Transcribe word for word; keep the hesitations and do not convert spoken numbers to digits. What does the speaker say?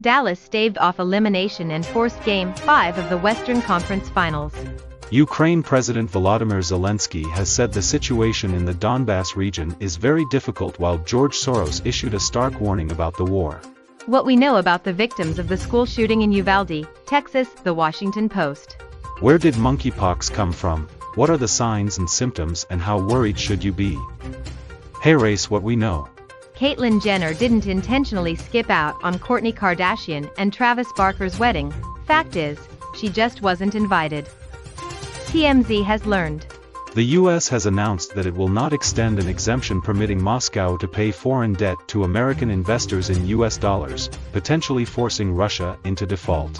Dallas staved off elimination and forced Game five of the Western Conference Finals. Ukraine President Volodymyr Zelensky has said the situation in the Donbass region is very difficult, while George Soros issued a stark warning about the war. What we know about the victims of the school shooting in Uvalde, Texas, The Washington Post. Where did monkeypox come from? What are the signs and symptoms, and how worried should you be? Hey, race what we know. Caitlyn Jenner didn't intentionally skip out on Kourtney Kardashian and Travis Barker's wedding. Fact is, she just wasn't invited. T M Z has learned. The U S has announced that it will not extend an exemption permitting Moscow to pay foreign debt to American investors in U S dollars, potentially forcing Russia into default.